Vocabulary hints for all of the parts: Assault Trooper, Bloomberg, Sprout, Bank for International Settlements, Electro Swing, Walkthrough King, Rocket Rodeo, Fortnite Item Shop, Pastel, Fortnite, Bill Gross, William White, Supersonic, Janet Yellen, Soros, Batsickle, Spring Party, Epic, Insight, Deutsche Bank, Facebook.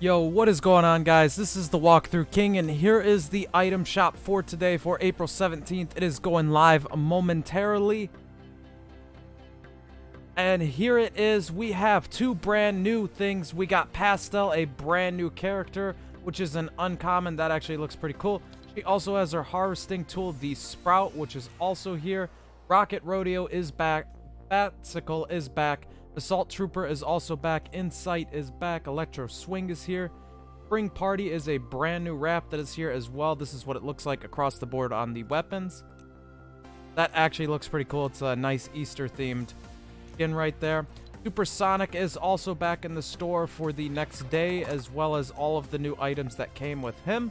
Yo, what is going on, guys? This is the Walkthrough King, and here is the item shop for today for April 17th. It is going live momentarily. And here it is. We have two brand new things. We got Pastel, a brand new character, which is an uncommon. That actually looks pretty cool. She also has her harvesting tool, the Sprout, which is also here. Rocket Rodeo is back. Batsickle is back. Assault Trooper is also back. Insight is back. Electro Swing is here. Spring Party is a brand new wrap that is here as well. This is what it looks like across the board on the weapons. That actually looks pretty cool. It's a nice Easter themed skin right there. Supersonic is also back in the store for the next day, as well as all of the new items that came with him.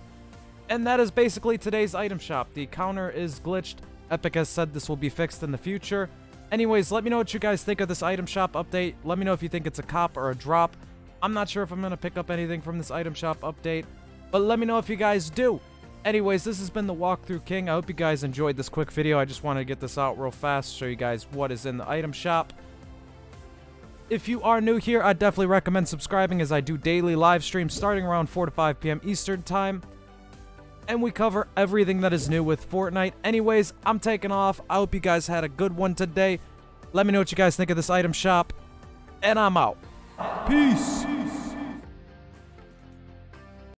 And that is basically today's item shop. The counter is glitched. Epic has said this will be fixed in the future. Anyways, let me know what you guys think of this item shop update. Let me know if you think it's a cop or a drop. I'm not sure if I'm going to pick up anything from this item shop update, but let me know if you guys do. Anyways, this has been the Walkthrough King. I hope you guys enjoyed this quick video. I just wanted to get this out real fast, show you guys what is in the item shop. If you are new here, I definitely recommend subscribing, as I do daily live streams starting around 4 to 5 p.m. Eastern time. And we cover everything that is new with Fortnite. Anyways, I'm taking off. I hope you guys had a good one today. Let me know what you guys think of this item shop. And I'm out. Peace.